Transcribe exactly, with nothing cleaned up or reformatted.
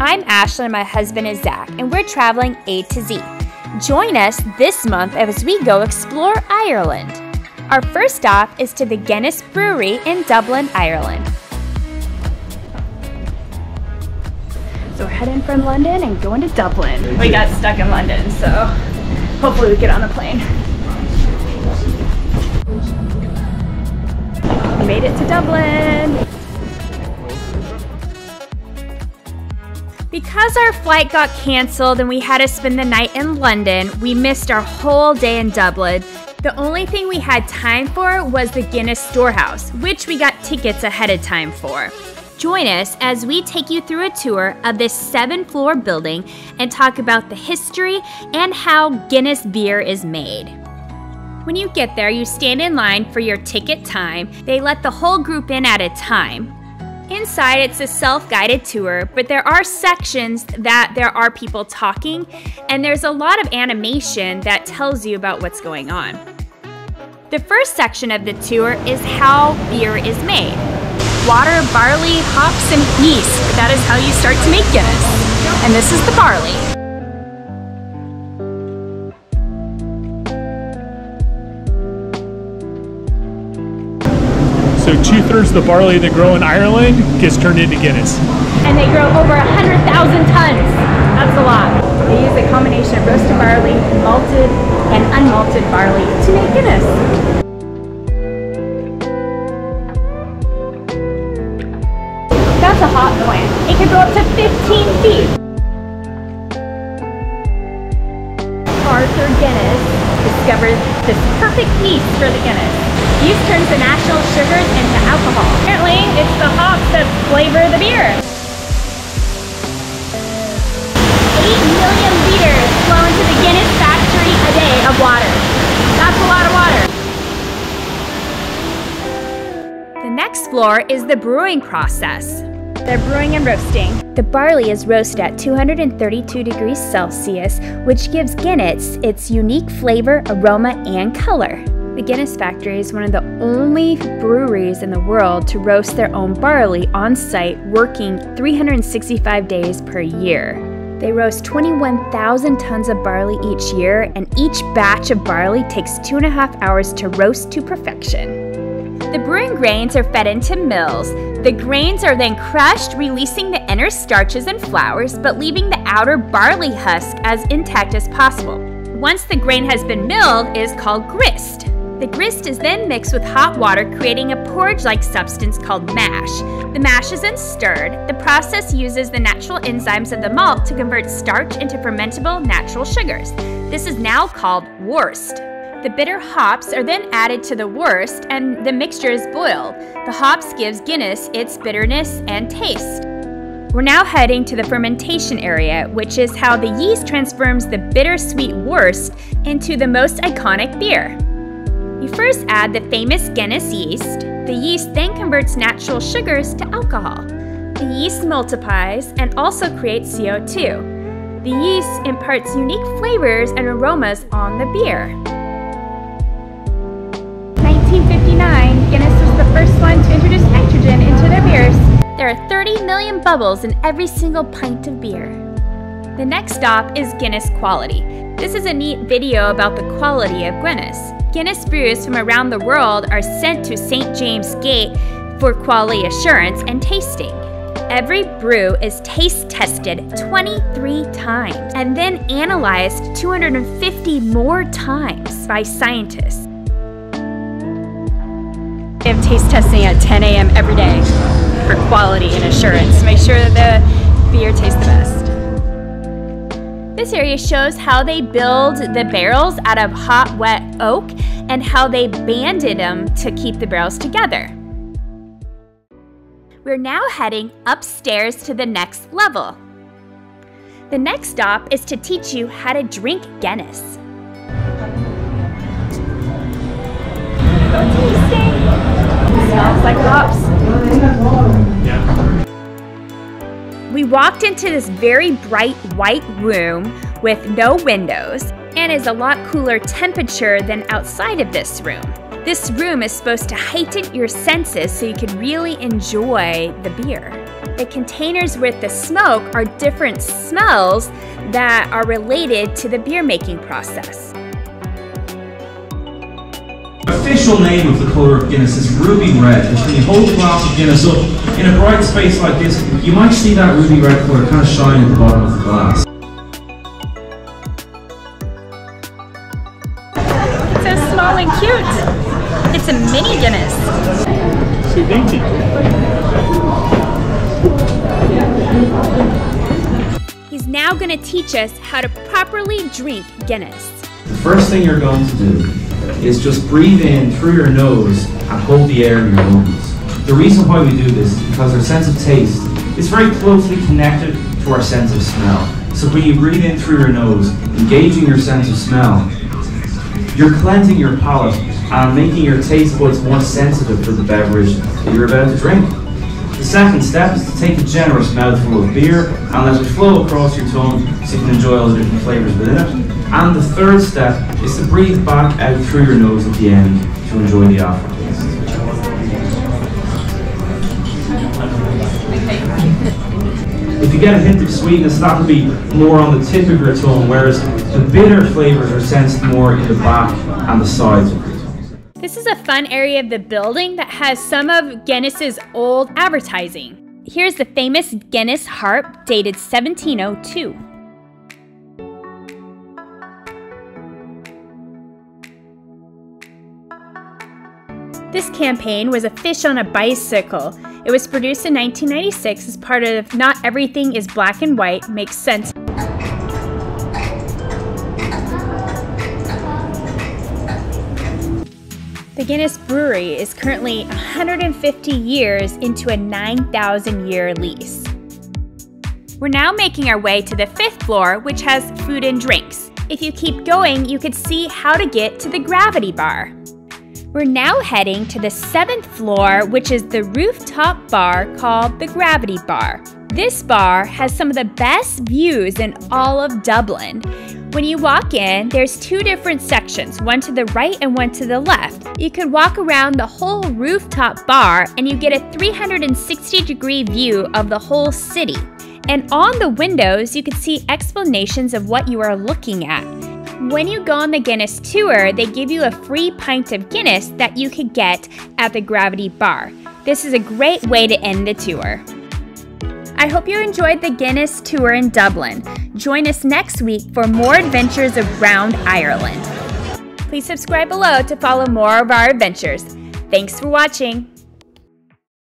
I'm Ashley and my husband is Zach, and we're traveling A to Z. Join us this month as we go explore Ireland. Our first stop is to the Guinness Brewery in Dublin, Ireland. So we're heading from London and going to Dublin. We got stuck in London, so hopefully we get on a plane. We made it to Dublin. Because our flight got canceled and we had to spend the night in London, we missed our whole day in Dublin. The only thing we had time for was the Guinness Storehouse, which we got tickets ahead of time for. Join us as we take you through a tour of this seven-floor building and talk about the history and how Guinness beer is made. When you get there, you stand in line for your ticket time. They let the whole group in at a time. Inside, it's a self-guided tour, but there are sections that there are people talking, and there's a lot of animation that tells you about what's going on. The first section of the tour is how beer is made. Water, barley, hops, and yeast. That is how you start to make Guinness. And this is the barley. So two-thirds of the barley that grow in Ireland gets turned into Guinness. And they grow over one hundred thousand tons. That's a lot. They use a combination of roasted barley, malted, and unmalted barley to make Guinness. That's a hop plant. It can grow up to fifteen feet. Arthur Guinness discovered this perfect yeast for the Guinness. Yeast turns the natural sugars into alcohol. Apparently, it's the hops that flavor the beer. eight million liters flow into the Guinness factory a day of water. That's a lot of water. The next floor is the brewing process. They're brewing and roasting. The barley is roasted at two hundred thirty-two degrees Celsius, which gives Guinness its unique flavor, aroma, and color. The Guinness factory is one of the only breweries in the world to roast their own barley on site, working three hundred sixty-five days per year. They roast twenty-one thousand tons of barley each year, and each batch of barley takes two and a half hours to roast to perfection. The brewing grains are fed into mills. The grains are then crushed, releasing the inner starches and flours, but leaving the outer barley husk as intact as possible. Once the grain has been milled, it is called grist. The grist is then mixed with hot water, creating a porridge-like substance called mash. The mash is then stirred. The process uses the natural enzymes of the malt to convert starch into fermentable natural sugars. This is now called wurst. The bitter hops are then added to the wurst, and the mixture is boiled. The hops gives Guinness its bitterness and taste. We're now heading to the fermentation area, which is how the yeast transforms the bittersweet wurst into the most iconic beer. You first add the famous Guinness yeast. The yeast then converts natural sugars to alcohol. The yeast multiplies and also creates C O two. The yeast imparts unique flavors and aromas on the beer. nineteen fifty-nine, Guinness was the first one to introduce nitrogen into their beers. There are thirty million bubbles in every single pint of beer. The next stop is Guinness quality. This is a neat video about the quality of Guinness. Guinness brews from around the world are sent to Saint James Gate for quality assurance and tasting. Every brew is taste tested twenty-three times and then analyzed two hundred fifty more times by scientists. They have taste testing at ten A M every day for quality and assurance to make sure that the beer tastes the best. This area shows how they build the barrels out of hot, wet oak and how they banded them to keep the barrels together. We're now heading upstairs to the next level. The next stop is to teach you how to drink Guinness. Go tasting! It smells like hops. Yeah. We walked into this very bright white room with no windows and is a lot cooler temperature than outside of this room. This room is supposed to heighten your senses so you can really enjoy the beer. The containers with the smoke are different smells that are related to the beer making process. The official name of the color of Guinness is ruby red, which when you hold a glass of Guinness up in a bright space like this, you might see that ruby red color kind of shine at the bottom of the glass. It's so small and cute. It's a mini Guinness. So dainty. He's now going to teach us how to properly drink Guinness. The first thing you're going to do is just breathe in through your nose and hold the air in your lungs. The reason why we do this is because our sense of taste is very closely connected to our sense of smell. So when you breathe in through your nose, engaging your sense of smell, you're cleansing your palate and making your taste buds more sensitive for the beverage that you're about to drink. The second step is to take a generous mouthful of beer and let it flow across your tongue so you can enjoy all the different flavors within it. And the third step is to breathe back out through your nose at the end to enjoy the aftertaste. If you get a hint of sweetness, that will be more on the tip of your tongue, whereas the bitter flavors are sensed more in the back and the sides. This is a fun area of the building that has some of Guinness's old advertising. Here's the famous Guinness harp dated seventeen oh two. This campaign was a fish on a bicycle. It was produced in nineteen ninety-six as part of Not Everything is Black and White Makes Sense. The Guinness Brewery is currently one hundred fifty years into a nine thousand year lease. We're now making our way to the fifth floor, which has food and drinks. If you keep going, you could see how to get to the Gravity Bar. We're now heading to the seventh floor, which is the rooftop bar called the Gravity Bar. This bar has some of the best views in all of Dublin. When you walk in, there's two different sections, one to the right and one to the left. You could walk around the whole rooftop bar and you get a three hundred sixty degree view of the whole city. And on the windows, you could see explanations of what you are looking at. When you go on the Guinness tour, they give you a free pint of Guinness that you could get at the Gravity Bar. This is a great way to end the tour. I hope you enjoyed the Guinness tour in Dublin. Join us next week for more adventures around Ireland. Please subscribe below to follow more of our adventures. Thanks for watching.